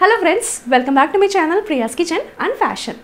Hello friends, welcome back to my channel Priya's Kitchen and Fashion.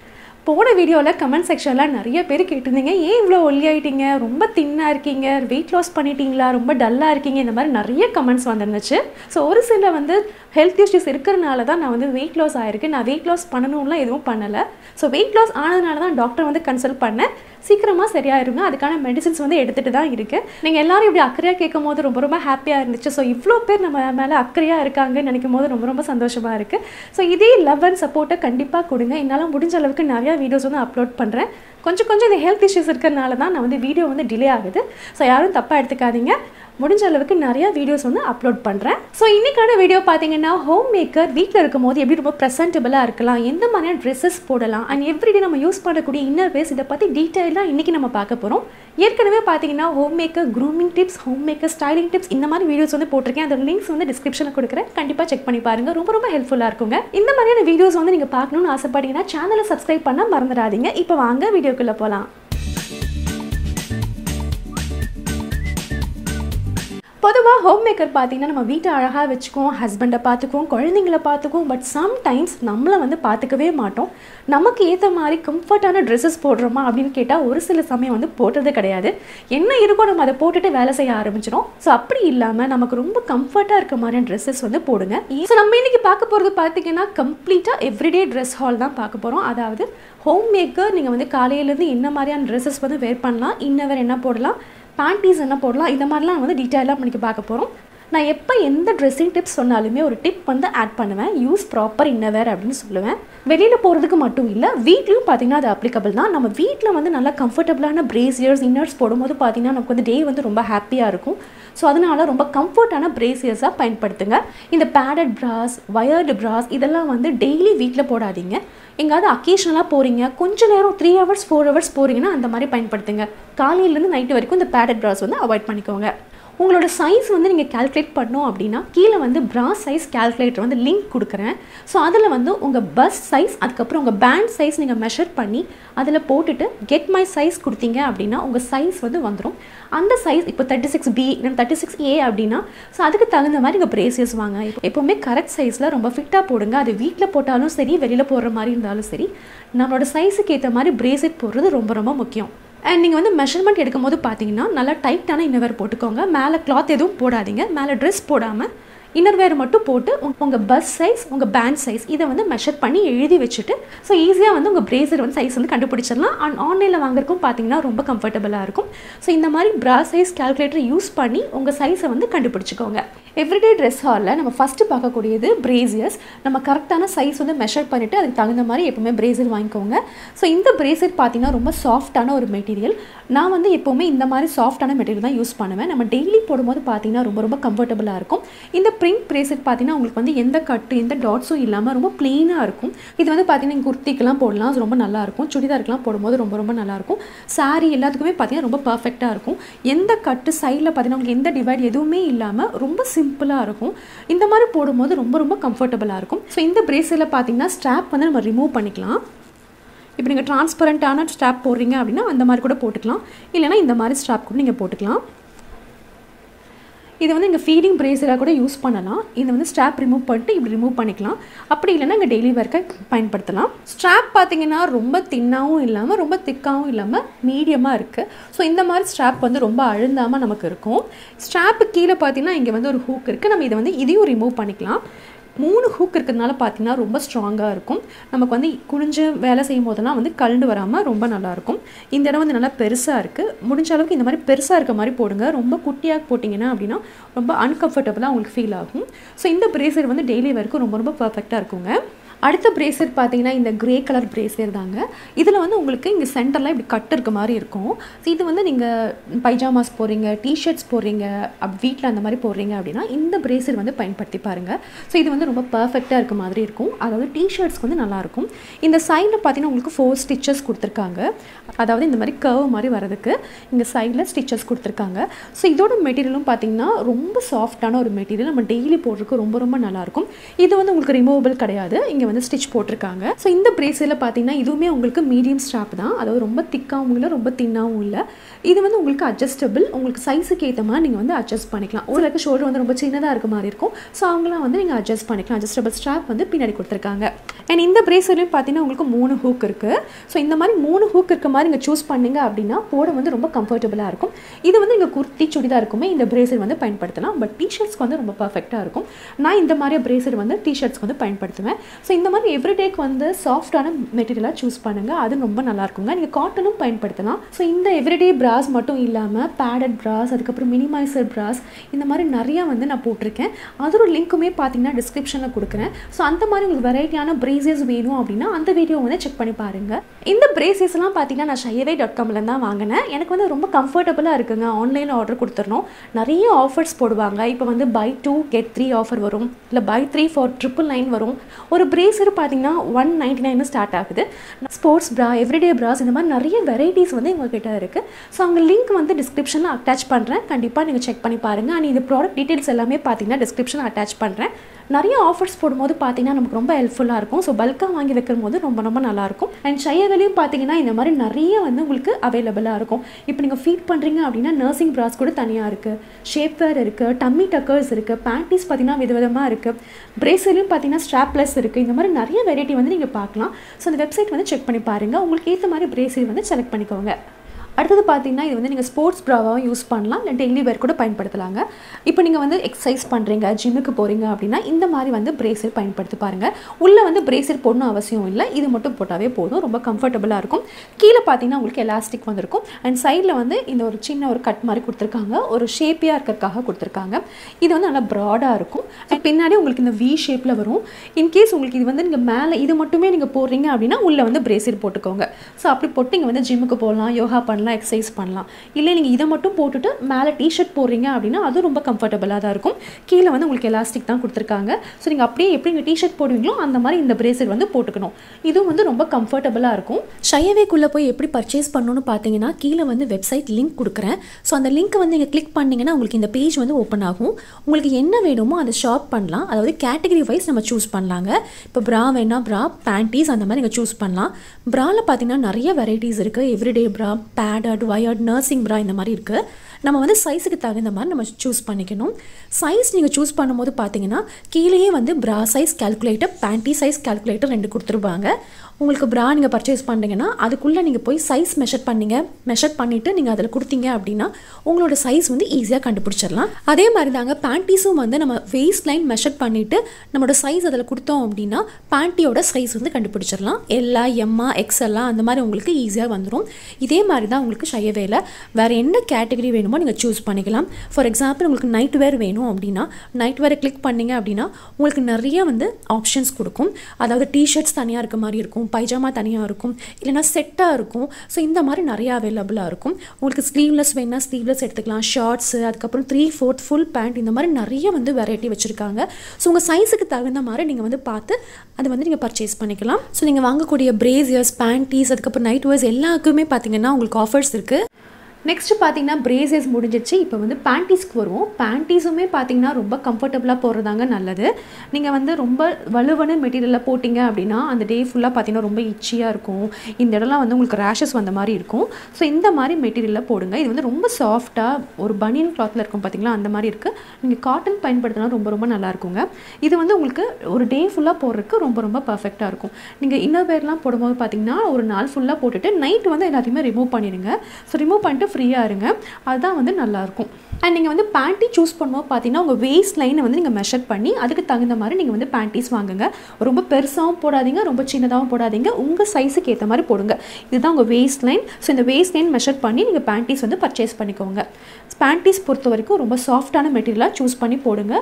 போன வீடியோல comment செக்ஷன்ல நிறைய பேர் கேட்டிருந்தீங்க, ஏன் இவ்ளோ ஒல்லி ஆயிட்டீங்க, ரொம்ப தின்னா இருக்கீங்க, weight loss பண்ணிட்டீங்களா, ரொம்ப டல்லா இருக்கீங்க, இந்த மாதிரி நிறைய கமெண்ட்ஸ் வந்திருந்துச்சு. சோ ஒரு சில வந்து ஹெல்த் இஷ்யூஸ் இருக்கறனால தான் நான் வந்து weight loss ஆயிருக்கு, நான் weight loss பண்ணணும்லாம் எதுவும் பண்ணல. சோ weight loss ஆனதனால தான் டாக்டர் வந்து கன்சல்ட் பண்ணேன். சீக்கிரமா சரியாயிருங்க, அதுக்கான மெடிசின்ஸ் வந்து எடுத்துட்டு தான் இருக்கு. நீங்க எல்லாரும் இப்படி அக்கறையா கேக்கும்போது ரொம்ப ரொம்ப ஹாப்பியா இருந்துச்சு. சோ இவ்ளோ பேர் நம்ம மேல அக்கறையா இருக்காங்கன்னு நினைக்கும்போது ரொம்ப ரொம்ப சந்தோஷமா இருக்கு. சோ இதே லவ் அண்ட் சப்போர்ட் கண்டிப்பா கொடுங்க. என்னால முடிஞ்ச அளவுக்கு நிறைய வீடியோஸ் வந்து அப்லோட் பண்றேன். கொஞ்சம் இந்த ஹெல்த் இஷ்யூஸ் இருக்கறனால தான் நான் வந்து வீடியோ வந்து டிலே ஆகுது. சோ யாரும் தப்பா எடுத்துக்காதீங்க. முடிஞ்ச அளவுக்கு நிறைய வீடியோஸ் வந்து அப்லோட் பண்றேன். சோ இன்னைக்கான வீடியோ பாத்தீங்கன்னா, ஹோம் மேக்கர் வீட்ல இருக்கும்போது எப்படி ரொம்ப பிரசன்டபிளா இருக்கலாம், எந்த மாதிரியான ட்ரெஸ்ஸஸ் போடலாம் அண்ட் எவ்ரிடே நம்ம யூஸ் பண்ணக்கூடிய இன்னர் வேர்ஸ், இதை பத்தி டீடைலா இன்னைக்கு நம்ம பார்க்க போறோம். ஏற்கனவே பாத்தீங்கன்னா home maker grooming tips, home maker styling tips, இந்த மாதிரி வீடியோஸ் வந்து போட்டிருக்கேன். அதோட லிங்க்ஸ் வந்து டிஸ்கிரிப்ஷன்ல கொடுக்குறேன், கண்டிப்பா செக் பண்ணி பாருங்க, ரொம்ப ரொம்ப ஹெல்ப்ஃபுல்லா இருக்குங்க. இந்த மாதிரியான வீடியோஸ் வந்து நீங்க பார்க்கணும்னு ஆசைப்பட்டீங்கன்னா சேனலை சப்ஸ்கிரைப் பண்ண மறந்துடாதீங்க. இப்போ வாங்க வீடியோக்குள்ள போலாம். பொதுவாக ஹோம் மேக்கர் பார்த்தீங்கன்னா நம்ம வீட்டை அழகாக வச்சுக்குவோம், ஹஸ்பண்டை பார்த்துக்குவோம், குழந்தைங்களை பார்த்துக்குவோம். பட் சம்டைம்ஸ் நம்மளை வந்து பார்த்துக்கவே மாட்டோம். நமக்கு ஏற்ற மாதிரி கம்ஃபர்டான ட்ரெஸ்ஸஸ் போடுறோமா அப்படின்னு கேட்டால் ஒரு சில சமயம் வந்து போடுறது கிடையாது. என்ன இருக்கோ நம்ம அதை போட்டுட்டு வேலை செய்ய ஆரம்பிச்சிடும். ஸோ அப்படி இல்லாமல் நமக்கு ரொம்ப கம்ஃபர்ட்டாக இருக்க மாதிரியான ட்ரெஸ்ஸஸ் வந்து போடுங்க. ஸோ நம்ம இன்றைக்கி பார்க்க போகிறது பார்த்தீங்கன்னா கம்ப்ளீட்டாக எவ்ரிடே ட்ரெஸ் ஹால் தான் பார்க்க போகிறோம். அதாவது ஹோம் மேக்கர் நீங்கள் வந்து காலையிலேருந்து என்ன மாதிரியான ட்ரெஸ்ஸஸ் வந்து வேர் பண்ணலாம், இன்னவர் என்ன போடலாம், பேண்டீஸ் என்ன போடலாம், இந்த மாதிரிலாம் வந்து டீட்டெயிலாக பண்ணிக்க பார்க்க போகிறோம். நான் எப்போ எந்த ட்ரெஸ்ஸிங் டிப்ஸ் சொன்னாலுமே ஒரு டிப் வந்து ஆட் பண்ணுவேன், யூஸ் ப்ராப்பர் இன்னவேர் அப்படின்னு சொல்லுவேன். வெளியில் போகிறதுக்கு மட்டும் இல்லை, வீட்லையும் பார்த்தீங்கன்னா அது அப்ளிகபிள் தான். நம்ம வீட்டில் வந்து நல்லா கம்ஃபர்டபுளான பிரேசியர்ஸ், இன்னர்ஸ் போடும்போது பார்த்தீங்கன்னா நமக்கு வந்து டே வந்து ரொம்ப ஹாப்பியாக இருக்கும். ஸோ அதனால் ரொம்ப கம்ஃபர்ட்டான பிரேசியர்ஸாக பயன்படுத்துங்க. இந்த பேடட் ப்ராஸ், வயர்டு ப்ராஸ் இதெல்லாம் வந்து டெய்லி வீட்டில் போடாதீங்க. எங்காவது அக்கேஷனலாக போகிறீங்க, கொஞ்சம் நேரம் 3 hours 4 hours போகிறீங்கன்னா அந்த மாதிரி பயன்படுத்துங்க. காலையிலேருந்து நைட்டு வரைக்கும் இந்த பேடட் ப்ராஸ் வந்து அவாய்ட் பண்ணிக்கோங்க. உங்களோட சைஸ் வந்து நீங்கள் கால்குலேட் பண்ணோம் அப்படின்னா கீழே வந்து ப்ரா சைஸ் கால்குலேட்டர் வந்து லிங்க் கொடுக்குறேன். ஸோ அதில் வந்து உங்கள் பஸ் சைஸ், அதுக்கப்புறம் உங்கள் பேண்ட் சைஸ் நீங்கள் மெஷர் பண்ணி அதில் போட்டுட்டு கெட் மை சைஸ் கொடுத்தீங்க அப்படின்னா உங்கள் சைஸ் வந்து வந்துடும். அந்த சைஸ் இப்போ 36B இல்லைன்னா 36A அப்படின்னா ஸோ அதுக்கு தகுந்த மாதிரி இங்கே பிரேசியஸ் வாங்க. எப்போவுமே கரெக்ட் சைஸில் ரொம்ப ஃபிட்டாக போடுங்க. அது வீட்டில் போட்டாலும் சரி, வெளியில் போடுற மாதிரி இருந்தாலும் சரி, நம்மளோட சைஸுக்கு ஏற்ற மாதிரி பிரேசியஸ் போடுறது ரொம்ப ரொம்ப முக்கியம். அண்ட் நீங்கள் வந்து மெஷர்மெண்ட் எடுக்கும்போது பார்த்தீங்கன்னா நல்லா டைட்டான இன்னர்வேர் போட்டுக்கோங்க. மேலே கிளாத் எதுவும் போடாதீங்க, மேலே ட்ரெஸ் போடாமல் இன்னர்வேர் மட்டும் போட்டு உங்கள் பஸ் சைஸ், உங்கள் பேண்ட் சைஸ் இதை வந்து மெஷர் பண்ணி எழுதி வச்சுட்டு ஸோ ஈஸியாக வந்து உங்கள் பிரேசர் வந்து சைஸ் வந்து கண்டுபிடிச்சிடலாம். அண்ட் ஆன்லைனில் வாங்குறதுக்கும் பார்த்தீங்கன்னா ரொம்ப கம்ஃபர்டபுளாக இருக்கும். ஸோ இந்த மாதிரி ப்ரா சைஸ் கால்குலேட்டர் யூஸ் பண்ணி உங்கள் சைஸை வந்து கண்டுபிடிச்சிக்கோங்க. எவ்ரிடே ட்ரெஸ் ஹாலில் நம்ம ஃபஸ்ட்டு பார்க்கக்கூடியது பிரேசியர்ஸ். நம்ம கரெக்டான சைஸ் வந்து மெஷர் பண்ணிவிட்டு அதுக்கு தகுந்த மாதிரி எப்போவுமே பிரேசர் வாங்கிக்கோங்க. ஸோ இந்த பிரேசர் பார்த்தீங்கன்னா ரொம்ப சாஃப்டான ஒரு மெட்டீரியல். நான் வந்து எப்போவுமே இந்த மாதிரி சாஃப்டான மெட்டீரியல் தான் யூஸ் பண்ணுவேன். நம்ம டெய்லி போடும்போது பார்த்தீங்கன்னா ரொம்ப ரொம்ப கம்ஃபர்டபுளாக இருக்கும். இந்த பிரிண்ட் பிரேசர் பார்த்தீங்கன்னா உங்களுக்கு வந்து எந்த கட்டு, எந்த டாட்ஸும் இல்லாமல் ரொம்ப ப்ளெயினாக இருக்கும். இது வந்து பார்த்தீங்கன்னா குர்த்திக்கெல்லாம் போடலாம், ரொம்ப நல்லாயிருக்கும். சுடிதாருக்கெலாம் போடும்போது ரொம்ப ரொம்ப நல்லாயிருக்கும். சாரீ எல்லாத்துக்குமே பார்த்தீங்கன்னா ரொம்ப பர்ஃபெக்டாக இருக்கும். எந்த கட்டு சைடில் பார்த்தீங்கன்னா உங்களுக்கு எந்த டிவைட் எதுவுமே இல்லாமல் ரொம்ப சிம்பிளாக இருக்கும். இந்த மாதிரி போடும்போது ரொம்ப ரொம்ப கம்ஃபர்டபுளாக இருக்கும். ஸோ இந்த பிரேசரில் பார்த்தீங்கன்னா ஸ்ட்ராப் வந்து நம்ம ரிமூவ் பண்ணிக்கலாம். இப்போ நீங்கள் டிரான்ஸ்பரண்ட்டான ஸ்ட்ராப் போடுறீங்க அப்படின்னா அந்த மாதிரி கூட போட்டுக்கலாம், இல்லைனா இந்த மாதிரி ஸ்ட்ராப் கூட நீங்கள் போட்டுக்கலாம். இது வந்து எங்கள் ஃபீடிங் பிரேசராக கூட யூஸ் பண்ணலாம். இதை வந்து ஸ்ட்ராப் ரிமூவ் பண்ணிட்டு இப்படி ரிமூவ் பண்ணிக்கலாம். அப்படி இல்லைன்னா எங்கள் டெய்லி ஒர்க்கை பயன்படுத்தலாம். ஸ்ட்ராப் பார்த்தீங்கன்னா ரொம்ப தின்னாகவும் இல்லாமல் ரொம்ப திக்காகவும் இல்லாமல் மீடியமாக இருக்குது. ஸோ இந்த மாதிரி ஸ்ட்ராப் வந்து ரொம்ப அழுந்தாமல் நமக்கு இருக்கும். ஸ்ட்ராப்பு கீழே பார்த்தீங்கன்னா இங்கே வந்து ஒரு ஹூக் இருக்குது. நம்ம இதை வந்து இதையும் ரிமூவ் பண்ணிக்கலாம். 3 ஹூக் இருக்கிறதுனால பார்த்தீங்கன்னா ரொம்ப ஸ்ட்ராங்காக இருக்கும். நமக்கு வந்து குனிஞ்சு வேலை செய்யும் போதெல்லாம் வந்து கலண்டு வராமல் ரொம்ப நல்லாயிருக்கும். இந்த இடம் வந்து நல்லா பெருசாக இருக்குது. முடிஞ்ச அளவுக்கு இந்த மாதிரி பெருசாக இருக்க மாதிரி போடுங்க. ரொம்ப குட்டியாக போட்டிங்கன்னா அப்படின்னா ரொம்ப அன்கம்ஃபர்டபுளாக உங்களுக்கு ஃபீல் ஆகும். ஸோ இந்த பிரேசர் வந்து டெய்லி வரைக்கும் ரொம்ப ரொம்ப பர்ஃபெக்டாக இருக்குங்க. அடுத்த பிரேசர் பார்த்தீங்கன்னா இந்த க்ரே கலர் பிரேசர் தாங்க. இதில் வந்து உங்களுக்கு இங்கே சென்டரில் இப்படி கட் இருக்க மாதிரி இருக்கும். ஸோ இது வந்து நீங்கள் பைஜாமாஸ் போடுறீங்க, டிஷர்ட்ஸ் போடுறீங்க, வீட்டில் அந்த மாதிரி போடுறீங்க அப்படின்னா இந்த பிரேசர் வந்து பயன்படுத்தி பாருங்கள். ஸோ இது வந்து ரொம்ப பர்ஃபெக்டாக இருக்க மாதிரி இருக்கும். அதாவது டிஷர்ட்ஸ்க்கு வந்து நல்லாயிருக்கும். இந்த சைடில் பார்த்தீங்கன்னா உங்களுக்கு 4 ஸ்டிச்சஸ் கொடுத்துருக்காங்க. அதாவது இந்த மாதிரி கர்வ் மாதிரி வரதுக்கு இங்கே சைடில் ஸ்டிச்சஸ் கொடுத்துருக்காங்க. ஸோ இதோட மெட்டீரியலும் பார்த்தீங்கன்னா ரொம்ப சாஃப்டான ஒரு மெட்டீரியல். நம்ம டெய்லி போடுறதுக்கு ரொம்ப ரொம்ப நல்லாயிருக்கும். இது வந்து உங்களுக்கு ரிமூவபிள் கிடையாது. இங்கே stitch போட்டுருக்காங்க. So இந்த பிரேஸ்ல பாத்தீங்கன்னா இதுவுமே உங்களுக்கு medium strap தான். அது ரொம்ப திக்காவும் இல்ல ரொம்ப தின்னாவும் இல்ல. இது உங்களுக்கு adjustable. உங்களுக்கு சைஸ்க்கு ஏத்த மாதிரி நீங்க adjust பண்ணிக்கலாம். ஒருவேளை shoulder ரொம்ப சின்னதா இருக்க மாதிரி இருக்கும். So அவங்கள நீங்க adjust பண்ணிக்கலாம். Adjustable strap பின்னாடி கொடுத்திருக்காங்க. And இந்த பிரேஸ்ல பாத்தீங்கன்னா உங்களுக்கு மூணு hook இருக்கு. So இந்த மாதிரி மூணு hook இருக்க மாதிரி நீங்க choose பண்ணீங்க அப்படினா போட ரொம்ப comfortable-ஆ இருக்கும். இது நீங்க kurti chudidar இருக்குமே இந்த பிரேஸ்ல பயன்படுத்தலாம். But t-shirts ரொம்ப perfect-ஆ இருக்கும். நான் இந்த மாதிரி பிரேஸ்ல t-shirts பயன்படுத்துவேன். So இந்த மாதிரி எவ்ரிடேக்கு சாஃப்டான மெட்டீரியலா चूஸ் பண்ணுங்க. அது ரொம்ப நல்லா இருக்கும்ங்க. நீங்க காட்டனும் பயன்படுத்தலாம். So இந்த எவ்ரிடே bras மட்டும் இல்லாம padded bras அதுக்கு அப்புறம் minimizer bras இந்த மாதிரி நிறைய நான் போட்டுருக்கேன். அதோட லிங்க்குமே பாத்தீங்கன்னா description-ல கொடுக்கிறேன். So அந்த மாதிரி உங்களுக்கு வெரைட்டியான braces வேணும் அப்படினா அந்த வீடியோ செக் பண்ணி பாருங்க. இந்த bracesலாம் பாத்தீங்கன்னா நான் shayaway.com-ல தான் வாங்குனேன். எனக்கு ரொம்ப comfortable-ஆ இருக்குங்க. ஆன்லைன்ல ஆர்டர் கொடுத்துறோம். நிறைய ஆஃபர்ஸ் போடுவாங்க. இப்போ buy 2 get 3 ஆஃபர் வரும். இல்ல buy 3 for 999 வரும். ஒரு பிரேசர் பாத்தீங்கன்னா 199 ஸ்டார்ட் ஆகுது. ஸ்போர்ட்ஸ் bra, எவ்ரிடே bras இந்த மாதிரி நிறைய varieties எங்க கிட்ட இருக்கு. சோ அங்க லிங்க் description-ல அட்டாச் பண்றேன். கண்டிப்பா நீங்க செக் பண்ணி பாருங்க. and இந்த product details எல்லாமே பாத்தீங்கன்னா description-ல அட்டாச் பண்றேன். நிறைய ஆஃபர்ஸ் போடும்போது பாத்தீங்கன்னா நமக்கு ரொம்ப ஹெல்ப்ஃபுல்லா இருக்கும். சோ பல்கா வாங்கி வைக்கும்போது ரொம்ப ரொம்ப நல்லா இருக்கும். and ஷையவேலையும் பாத்தீங்கன்னா இந்த மாதிரி நிறைய உங்களுக்கு அவேலபிளா இருக்கும். இப்போ நீங்க ஃபீட் பண்றீங்க அப்படினா நர்சிங் bras கூட தனியா இருக்கு. ஷேப் வேர் இருக்கு, டம்மி டக்கர்ஸ் இருக்கு, panties பாத்தீங்கன்னா விதவிதமா இருக்கு. பிரேஸ்லயும் பாத்தீங்கன்னா strapless இருக்கு. இந்த மாதிரி நிறைய வெரைட்டி நீங்க பார்க்கலாம். சோ அந்த வெப்சைட் செக் பண்ணி பாருங்க. உங்களுக்கு ஏத்த மாதிரி பிரேஸ்ல செலக்ட் பண்ணிக்கோங்க. அடுத்து பாத்தீங்கன்னா இது நீங்க ஸ்போர்ட்ஸ் bra-வா யூஸ் பண்ணலாம். இல்ல டெய்லி wear கூட பயன்படுத்தலாங்க. இப்போ நீங்க எக்சர்சைஸ் பண்றீங்க, ஜிம்முக்கு போறீங்க அப்படினா இந்த மாதிரி பிரேஸ்லெட் பயன்படுத்தி பாருங்க. உள்ள பிரேஸ்லெட் போடணும் அவசியம் இல்ல. இது மட்டும் போட்டாவே போதும். ரொம்ப கம்ஃபர்ட்டபிளா இருக்கும். கீழ பாத்தீங்கன்னா உங்களுக்கு எலாஸ்டிக் இருக்கும். and சைடுல இந்த ஒரு சின்ன ஒரு கட் மாதிரி கொடுத்திருக்காங்க. ஒரு ஷேப்பியா இருக்கறதுக்காக கொடுத்திருக்காங்க. இது நல்லா broad-ஆ இருக்கும். and பின்னாடி உங்களுக்கு இந்த V shape-ல வரும். in case உங்களுக்கு இது நீங்க மேல இது மட்டுமே நீங்க போறீங்க அப்படினா உள்ள பிரேஸ்லெட் போட்டுக்கோங்க. சோ அப்படி போட்டு நீங்க ஜிம்முக்கு போலாம், யோகா exercise பண்ணலாம். இல்ல நீங்க இத மட்டும் போட்டுட்டு மேல டி-ஷர்ட் போடுறீங்க அப்படினா அது ரொம்ப கம்ஃபர்ட்டபிளா தான் இருக்கும். கீழ உங்களுக்கு எலாஸ்டிக் தான் கொடுத்திருக்காங்க. சோ நீங்க அப்படியே எப்படி நீங்க டி-ஷர்ட் போடுவீங்களோ அந்த மாதிரி இந்த பிரேஸ்லெட் போட்டுக்கணும். இது ரொம்ப கம்ஃபர்ட்டபிளா இருக்கும். ஷையவேக்குள்ள போய் எப்படி பர்சேஸ் பண்ணனும்னு பாத்தீங்கன்னா கீழ வெப்சைட் லிங்க் கொடுக்கிறேன். சோ அந்த லிங்க் நீங்க கிளிக் பண்ணீங்கன்னா உங்களுக்கு இந்த பேஜ் ஓபன் ஆகும். உங்களுக்கு என்ன வேணுமோ அதை ஷாப் பண்ணலாம். அதாவது கேட்டகரி வைஸ் நம்ம சூஸ் பண்ணலாங்க. இப்போ bra வேணா bra, panties அந்த மாதிரி நீங்க சூஸ் பண்ணலாம். bra-ல பாத்தீங்கன்னா நிறைய varieties இருக்கு. Everyday bra, padded, wired, nursing bra இந்த மாதிரி இருக்கு. நம்ம சைஸ்க்கு தகுந்த மாதிரி நம்ம சூஸ் பண்ணிக்கணும். சைஸ் நீங்க சூஸ் பண்ணும்போது பாத்தீங்கன்னா கீழேயே bra size calculator, panty size calculator ரெண்டு கொடுத்துருவாங்க. உங்களுக்கு bra நீங்க பர்சேஸ் பண்ணீங்கன்னா அதுக்குள்ள நீங்க போய் சைஸ் மெஷர் பண்ணீங்க. மெஷர் பண்ணிட்டு நீங்க அதல கொடுத்தீங்க அப்படினா உங்களோட சைஸ் ஈஸியா கண்டுபிடிச்சிரலாம். அதே மாதிரி தாங்க panties-உம் நம்ம waist line மெஷர் பண்ணிட்டு நம்மளோட சைஸ் அதல கொடுத்தோம் அப்படினா panty-யோட சைஸ் கண்டுபிடிச்சிரலாம். L, M, XL அந்த மாதிரி உங்களுக்கு ஈஸியா வந்துரும். இதே மாதிரி தான் உங்களுக்கு ஷையவேல வேற என்ன கேட்டகரி வேணுமோ நீங்க चूஸ் பண்ணிக்கலாம். ஃபார் எக்ஸாம்பிள் உங்களுக்கு நைட் wear வேணும் அப்படினா நைட் wear-ஐ கிளிக் பண்ணீங்க அப்படினா உங்களுக்கு நிறைய ஆப்ஷன்ஸ் கொடுக்கும். அதாவது டி-ஷர்ட்ஸ் தனியா இருக்க மாதிரி இருக்கும், பைஜாமா தனியா இருக்கும், இல்லனா செட்டா இருக்கும். சோ இந்த மாதிரி நிறைய அவேலபிளா இருக்கும். உங்களுக்கு ஸ்லீவ்லெஸ் வேணா ஸ்லீவ்லெஸ் எடுத்துக்கலாம், ஷார்ட்ஸ் அதுக்கு அப்புறம் 3/4 full pant இந்த மாதிரி நிறைய வெரைட்டி வச்சிருக்காங்க. சோ உங்க சைஸ்க்கு தகுந்த மாதிரி நீங்க பார்த்து அது நீங்க பர்சேஸ் பண்ணிக்கலாம். சோ நீங்க வாங்கக்கூடிய braziers, panties அதுக்கு அப்புறம் night wears எல்லாக்குமே பாத்தீங்கன்னா உங்களுக்கு ஆஃபர்ஸ் இருக்கு. நெக்ஸ்ட் பாத்தீங்கன்னா பிரேசஸ் முடிஞ்சிடுச்சு. இப்போ panties-க்கு வருவோம். panties-உமே பாத்தீங்கன்னா ரொம்ப கம்ஃபர்ட்டபிளா போறதாங்க நல்லது. நீங்க ரொம்ப வலுவான மெட்டீரியல்ல போட்டீங்க அப்படினா அந்த டே ஃபுல்லா பாத்தீங்கன்னா ரொம்ப இச்சியா இருக்கும். இந்த இடம்லாம் உங்களுக்கு ரேஷஸ் வந்த மாதிரி இருக்கும். சோ இந்த மாதிரி மெட்டீரியல்ல போடுங்க. இது ரொம்ப சாஃப்ட்டா ஒரு பனியன் கிளாத்ல இருக்கும் பாத்தீங்களா அந்த மாதிரி இருக்கு. நீங்க காட்டன் பயன்படுத்தினா ரொம்ப ரொம்ப நல்லா இருக்கும்ங்க. இது உங்களுக்கு ஒரு டே ஃபுல்லா போறதுக்கு ரொம்ப ரொம்ப பெர்ஃபெக்ட்டா இருக்கும். நீங்க இன்னர் wear-லாம் போடும்போது பாத்தீங்கன்னா ஒரு நாள் ஃபுல்லா போட்டுட்டு நைட் எல்லாத்தையுமே ரிமூவ் பண்ணிடுங்க. சோ ரிமூவ் பண்ணிட்டு ஃப்ரீயா இருங்க. அதுதான் நல்லா இருக்கும். and நீங்க panty choose பண்ணும்போது பாத்தீங்கன்னா உங்க waist line நீங்க measure பண்ணி அதுக்கு தகுந்த மாதிரி நீங்க panties வாங்குங்க. ரொம்ப பெருசாவும் போடாதீங்க, ரொம்ப சின்னதாவும் போடாதீங்க. உங்க சைஸ்க்கு ஏத்த மாதிரி போடுங்க. இதுதான் உங்க waist line. சோ இந்த waist line measure பண்ணி நீங்க panties purchase பண்ணிக்கோங்க. panties பொறுத்த வரைக்கும் ரொம்ப சாஃப்ட்டான மெட்டீரியலா choose பண்ணி போடுங்க.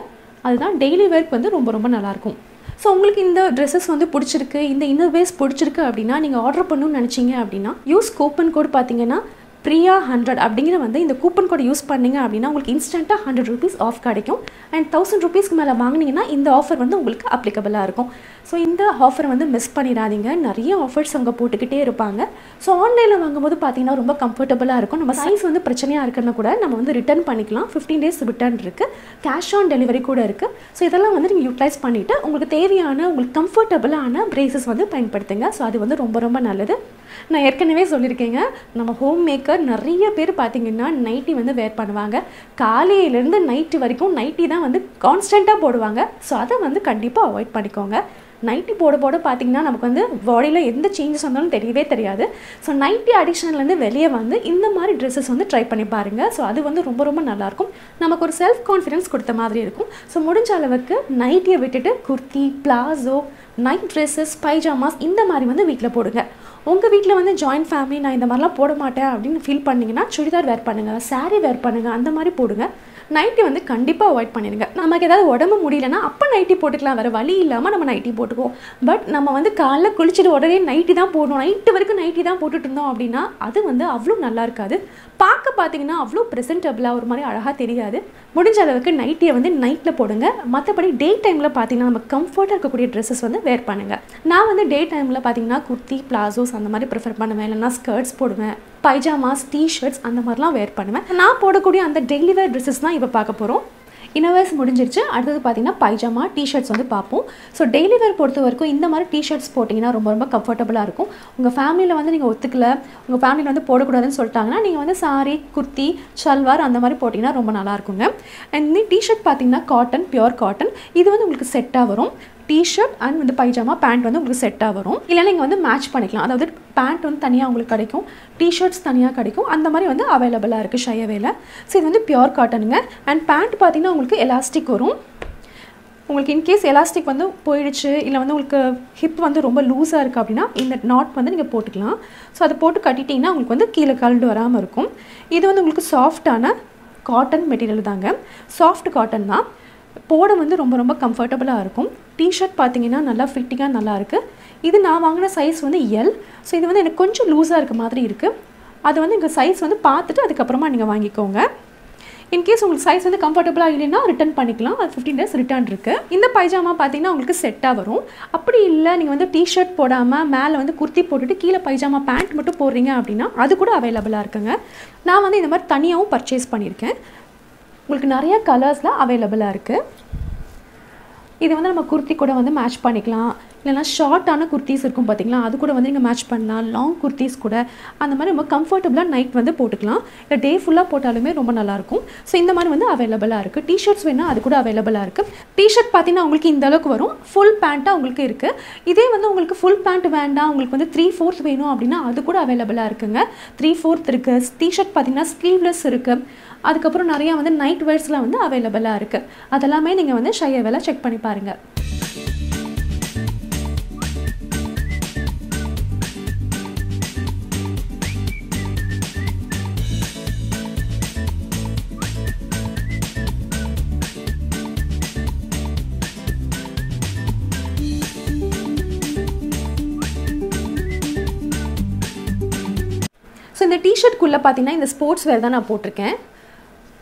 அதுதான் டெய்லி wear-க்கு ரொம்ப ரொம்ப நல்லா இருக்கும். சோ உங்களுக்கு இந்த Dresses பிடிச்சிருக்கு, இந்த இன்னர் வேர்ஸ் பிடிச்சிருக்கு அப்படினா நீங்க ஆர்டர் பண்ணனும்னு நினைச்சீங்க அப்படினா யூஸ் கூப்பன் கோட் பாத்தீங்கன்னா PRIYA100 அப்படிங்கற வந்து இந்த கூப்பன் கோட் யூஸ் பண்ணீங்க அப்படினா உங்களுக்கு இன்ஸ்டன்ட்டா 100 rupees off கிடைக்கும் and 1000 rupees க்கு மேல வாங்குனீங்கனா இந்த ஆஃபர் வந்து உங்களுக்கு அப்ளிகபிளா இருக்கும் சோ இந்த ஆஃபர் வந்து மிஸ் பண்ணிராதீங்க நிறைய ஆஃபர்ஸ் அங்க போட்டுக்கிட்டே இருப்பாங்க சோ ஆன்லைன்ல வாங்கும்போது பாத்தீங்கன்னா ரொம்ப கம்ஃபர்ட்டபிளா இருக்கும் நம்ம சைஸ் வந்து பிரச்சனையா இருக்குன்னா கூட நம்ம வந்து ரிட்டர்ன் பண்ணிக்கலாம் 15 days ரிட்டர்ன் இருக்கு கேஷ் ஆன் டெலிவரி கூட இருக்கு சோ இதெல்லாம் வந்து நீங்க யூட்டிலைஸ் பண்ணிட்டு உங்களுக்கு தேவையான உங்களுக்கு கம்ஃபர்ட்டபிளான பிரேசஸ் வந்து பயன்படுத்துங்க சோ அது வந்து ரொம்ப ரொம்ப நல்லது நான் ஏற்கனவே சொல்லிருக்கேங்க நம்ம ஹோம் மேக்கர் நிறைய பேர் பாத்தீங்கன்னா நைட்டி வந்து wear பண்ணுவாங்க காலையில இருந்து நைட் வரைக்கும் நைட்டி தான் வந்து கான்ஸ்டன்ட்டா போடுவாங்க சோ அத வந்து கண்டிப்பா அவாய்ட் பண்ணிக்கோங்க நைட்டி போட போட பாத்தீங்கன்னா நமக்கு வந்து பாடியில எந்த चेंजेस வந்தாலும் தெரியவே தெரியாது சோ நைட்டி அடிஷனல்ல இருந்து வெளிய வந்து இந்த மாதிரி dresses வந்து ட்ரை பண்ணி பாருங்க சோ அது வந்து ரொம்ப ரொம்ப நல்லா இருக்கும் நமக்கு ஒரு self confidence கொடுத்த மாதிரி இருக்கும் சோ முடிஞ்ச அளவுக்கு நைட்டியை விட்டுட்டு kurti plazo night dresses pajamas இந்த மாதிரி வந்து வீட்ல போடுங்க உங்க வீட்ல வந்து joint family நான் இந்த மாதிரிலாம் போட மாட்டேன் அப்படினு ஃபீல் பண்ணீங்கனா சுடிதார் wear பண்ணுங்க saree wear பண்ணுங்க அந்த மாதிரி போடுங்க நைட்டி வந்து கண்டிப்பா அவாய்ட் பண்ணிடுங்க நமக்கு ஏதாவது உடம்பு முடியலனா அப்ப நைட்டி போட்டுக்கலாம் வேற வழி இல்லாம நம்ம நைட்டி போட்டுக்குவோம் பட் நம்ம வந்து காலைல குளிச்சிட்டு உடனே நைட்டி தான் போடுறோம் நைட் வரைக்கும் நைட்டி தான் போட்டுட்டு இருந்தோம் அப்படினா அது வந்து அவ்ளோ நல்லா இருக்காது பாக்க பாத்தீங்கன்னா அவ்ளோ presentable-ஆ ஒரு மாதிரி அழகா தெரியாது முடிஞ்ச அளவுக்கு நைட்டியை வந்து நைட்ல போடுங்க மத்தபடி டே டைம்ல பாத்தீங்கன்னா நமக்கு கம்ஃபர்ட்டா இருக்க கூடிய dresses வந்து wear பண்ணுங்க நான் வந்து டே டைம்ல பாத்தீங்கன்னா kurti plazo அந்த மாதிரி प्रेफर பண்ணுவேன் இல்லனா ஸ்கர்ட்ஸ் போடுவேன் பைஜாமாஸ் டி-ஷர்ட்ஸ் அந்த மாதிரிலாம் wear பண்ணுவேன் நான் போடக்கூடிய அந்த டெய்லி wear dresses தான் இப்ப பார்க்க போறோம் இன்னவர்ஸ் முடிஞ்சிருச்சு அடுத்து பாத்தீங்கன்னா பைஜாமா டி-ஷர்ட்ஸ் வந்து பாப்போம் சோ டெய்லி wear பொறுத்த வரைக்கும் இந்த மாதிரி டி-ஷர்ட்ஸ் போடிங்கன்னா ரொம்ப ரொம்ப கம்ஃபர்ட்டபிளா இருக்கும் உங்க ஃபேமிலில வந்து நீங்க ஒத்துக்கல உங்க ஃபேமிலில வந்து போட கூடாதுன்னு சொல்லிட்டாங்கனா நீங்க வந்து saree kurti சல்வார் அந்த மாதிரி போடிங்கன்னா ரொம்ப நல்லா இருக்கும்ங்க and இந்த டி-ஷர்ட் பாத்தீங்கன்னா காட்டன் பியூர் காட்டன் இது வந்து உங்களுக்கு செட்டா வரும் T-shirt and with the pajama pant வந்து உங்களுக்கு செட்டா வரும் இல்லனா நீங்க வந்து மேட்ச் பண்ணிக்கலாம் அதாவது pant வந்து தனியா உங்களுக்கு கிடைக்கும் T-shirts தனியா கிடைக்கும் அந்த மாதிரி வந்து அவேலபிளா இருக்கு ஷயவேல சோ இது வந்து பியூர் காட்டனுங்க and pant பாத்தீங்கன்னா உங்களுக்கு எலாஸ்டிக் வரும் உங்களுக்கு இன் கேஸ் எலாஸ்டிக் வந்து போயிடுச்சு இல்ல வந்து உங்களுக்கு ஹிப் வந்து ரொம்ப லூசா இருக்கு அப்படினா இந்த knot வந்து நீங்க போட்டுக்கலாம் சோ அது போட்டு கட்டிட்டீங்கனா உங்களுக்கு வந்து கீழ கழண்டு வராம இருக்கும் இது வந்து உங்களுக்கு சாஃப்ட்டான காட்டன் மெட்டீரியல் தாங்க சாஃப்ட் காட்டன் தான் போட வந்து ரொம்ப ரொம்ப கம்ஃபர்ட்டபிளா இருக்கும் டி-ஷர்ட் பாத்தீங்கன்னா நல்லா ஃபிட்டிங்கா நல்லா இருக்கு இது நான் வாங்குற சைஸ் வந்து L சோ இது வந்து எனக்கு கொஞ்சம் லூசா இருக்க மாதிரி இருக்கு அது வந்து உங்க சைஸ் வந்து பார்த்துட்டு அதுக்கு அப்புறமா நீங்க வாங்கிக்கோங்க இன் கேஸ் உங்களுக்கு சைஸ் வந்து கம்ஃபர்ட்டபிளா இல்லனா ரிட்டர்ன் பண்ணிக்கலாம் அது 15 days ரிட்டர்ன் இருக்கு இந்த பைஜாமா பாத்தீங்கன்னா உங்களுக்கு செட்டா வரும் அப்படி இல்ல நீங்க வந்து டி-ஷர்ட் போடாம மேல வந்து kurti போட்டுட்டு கீழ பைஜாமா pant மட்டும் போடுறீங்க அப்படினா அது கூட அவேலபிளா இருக்குங்க நான் வந்து இந்த மாதிரி தனியாவும் purchase பண்ணிருக்கேன் உங்களுக்கு நிறைய கலர்ஸ்ல அவேலபிளா இருக்கு இது வந்து நம்ம kurti கூட வந்து மேட்ச் பண்ணிக்கலாம் இல்லனா ஷார்ட்டான kurtis இருக்கும் பாத்தீங்களா அது கூட வந்து நீங்க மேட்ச் பண்ணலாம் லாங் kurtis கூட அந்த மாதிரி ரொம்ப கம்ஃபர்ட்டபிளா நைட் வந்து போட்டுக்கலாம் இல்ல டே ஃபுல்லா போட்டாலுமே ரொம்ப நல்லா இருக்கும் சோ இந்த மாதிரி வந்து அவேலபிளா இருக்கு டி-ஷர்ட்ஸ் வேணா அது கூட அவேலபிளா இருக்கு டி-ஷர்ட் பாத்தீங்கன்னா உங்களுக்கு இந்த அளவுக்கு வரும் ফুল பேண்டா உங்களுக்கு இருக்கு இதே வந்து உங்களுக்கு ফুল பேண்ட் வேண்டாம் உங்களுக்கு வந்து 3/4 வேணும் அப்படினா அது கூட அவேலபிளா இருக்குங்க 3/4 இருக்கு டி-ஷர்ட் பாத்தீங்கன்னா ஸ்லீவ்லெஸ் இருக்கு அதுக்கு அப்புறம் நிறைய வந்து நைட் wearsலாம் வந்து அவேலபிளா இருக்கு அதெல்லாம் நீங்க வந்து ஷயவேல செக் பண்ணி பாருங்க சோ இந்த டி-ஷர்ட் குள்ள பாத்தீங்கன்னா இந்த ஸ்போர்ட்ஸ் wear தான் நான் போட்டுருக்கேன்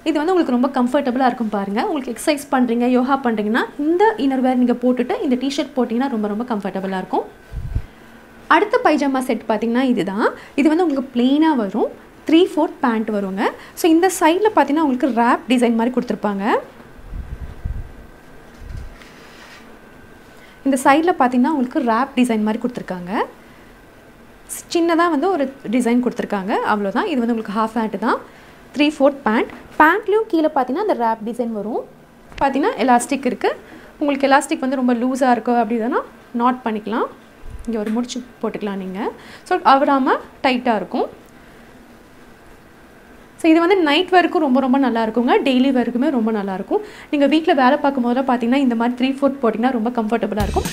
இது வந்து உங்களுக்கு ரொம்ப கம்ஃபர்ட்டபிளா இருக்கும் பாருங்க உங்களுக்கு எக்சர்சைஸ் பண்றீங்க யோகா பண்றீங்கனா இந்த இன்னர் wear நீங்க போட்டுட்டு இந்த டி-ஷர்ட் போட்டீங்கனா ரொம்ப ரொம்ப கம்ஃபர்ட்டபிளா இருக்கும் அடுத்த பைஜாமா செட் பாத்தீங்கன்னா இதுதான் இது வந்து உங்களுக்கு ப்ளைனா வரும் 3/4 pant வரும்ங்க சோ இந்த சைடுல பாத்தீங்கன்னா உங்களுக்கு wrap டிசைன் மாதிரி கொடுத்திருப்பாங்க இந்த சைடுல பாத்தீங்கன்னா உங்களுக்கு wrap டிசைன் மாதிரி கொடுத்திருக்காங்க சின்னதா வந்து ஒரு டிசைன் கொடுத்திருக்காங்க அவ்வளவுதான் இது வந்து உங்களுக்கு half pant தான் 3/4 pant பேண்ட்லயும் கீழ பாத்தீனா அந்த wrap டிசைன் வரும் பாத்தீனா எலாஸ்டிக் இருக்கு உங்களுக்கு எலாஸ்டிக் வந்து ரொம்ப லூசா இருக்கு அப்படிதானா knot பண்ணிக்கலாம் இங்க ஒரு முடிச்சு போட்டுக்கலாம் நீங்க சோ அவராம டைட்டா இருக்கும் சோ இது வந்து நைட் wear-க்கு ரொம்ப ரொம்ப நல்லா இருக்கும்ங்க டெய்லி wear-க்குமே ரொம்ப நல்லா இருக்கும் நீங்க வீட்ல வேலை பாக்கும்போது பாத்தீனா இந்த மாதிரி 3/4 போடினா ரொம்ப கம்ஃபர்ட்டபிளா இருக்கும்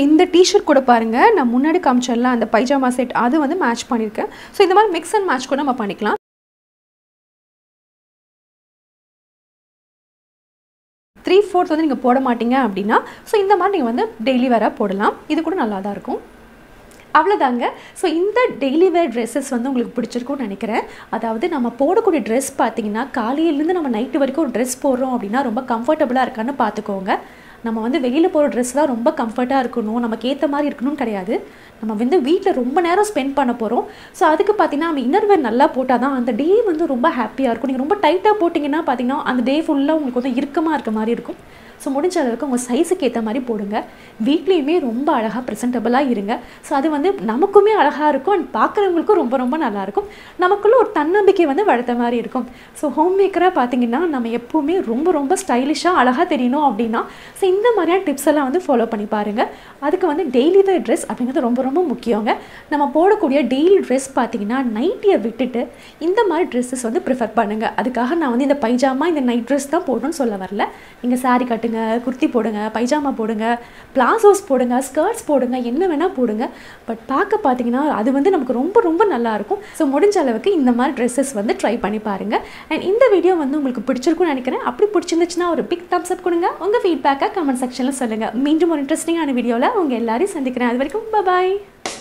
இந்த டி-ஷர்ட் கூட பாருங்க நான் முன்னாடி காமிச்சல்ல அந்த பைஜாமா செட் அது வந்து மேட்ச் பண்ணிருக்கேன் சோ இந்த மாதிரி mix and match கூட நம்ம பண்ணிக்கலாம் 3/4 வந்து நீங்க போட மாட்டீங்க அப்படினா சோ இந்த மாதிரி நீங்க வந்து டெய்லி வேரா போடலாம் இது கூட நல்லா தான் இருக்கும் அவ்ளோதாங்க சோ இந்த டெய்லி wear dresses வந்து உங்களுக்கு பிடிச்சிருக்கும்னு நினைக்கிறேன் அதாவது நம்ம போடக்கூடிய Dress பாத்தீங்கன்னா காலையில இருந்து நம்ம நைட் வரைக்கும் ஒரு Dress போடுறோம் அப்படினா ரொம்ப கம்ஃபர்ட்டபிளா இருக்கான்னு பாத்துக்கோங்க நம்ம வந்து வெளியில போற Dress தான் ரொம்ப கம்ஃபர்ட்டா இருக்கணும் நமக்கு ஏத்த மாதிரி இருக்கணும் கிடையாது நம்ம வந்து வீட்ல ரொம்ப நேரம் ஸ்பெண்ட் பண்ண போறோம் சோ அதுக்கு பாத்தீங்கன்னா நம்ம இன்னர் wear நல்லா போட்டாதான் அந்த டே வந்து ரொம்ப ஹாப்பியா இருக்கும் நீங்க ரொம்ப டைட்டா போட்டீங்கன்னா பாத்தீங்கன்னா அந்த டே ஃபுல்லா உங்களுக்கு வந்து இறுக்கமா இருக்க மாதிரி இருக்கும் So, முடிஞ்ச அளவுக்கு உங்க சைஸ்க்கு ஏத்த மாதிரி போடுங்க வீட்லயுமே ரொம்ப அழகா பிரசன்டபிளா இருங்க சோ அது வந்து நமக்குமே அழகா இருக்கும் and பார்க்கறவங்களுக்கு ரொம்ப ரொம்ப நல்லா இருக்கும் நமக்குள்ள ஒரு தன்னம்பிக்கை வந்து வளர்த்த மாதிரி இருக்கும் சோ ஹோம் மேக்கரா பாத்தீங்கன்னா நம்ம எப்பவுமே ரொம்ப ரொம்ப ஸ்டைலிஷா அழகா தெரியணும் அப்படினா சோ இந்த மாதிரியான டிப்ஸ் எல்லாம் வந்து ஃபாலோ பண்ணி பாருங்க அதுக்கு வந்து டெய்லி wear Dress அப்படிங்கிறது ரொம்ப ரொம்ப முக்கியங்க நம்ம போடக்கூடிய டெய்லி Dress பாத்தீங்கன்னா நைட்டியை விட்டுட்டு இந்த மாதிரி Dresses வந்து பிரெஃபர் பண்ணுங்க அதுக்காக நான் வந்து இந்த பைஜாமா இந்த நைட் Dress தான் போடணும்னு சொல்ல வரல நீங்க saree கட்ட குர்த்தி போடுங்க பைஜாமா போடுங்க பிளாசோஸ் போடுங்க ஸ்கர்ட்ஸ் போடுங்க என்ன வேணா போடுங்க பட் பாக்க பாத்தீங்கன்னா அது வந்து நமக்கு ரொம்ப ரொம்ப நல்லா இருக்கும் சோ முடிஞ்ச அளவுக்கு இந்த மாதிரி Dresses வந்து ட்ரை பண்ணி பாருங்க and இந்த வீடியோ வந்து உங்களுக்கு பிடிச்சிருக்கும்னு நினைக்கிறேன் அப்படி பிடிச்சிருந்துச்சுனா ஒரு big thumbs up கொடுங்க உங்க feedback-அ comment section-ல சொல்லுங்க மீண்டும் ஒரு interesting-ஆன வீடியோல உங்க எல்லாரையும் சந்திக்கிறேன் அது வரைக்கும் bye bye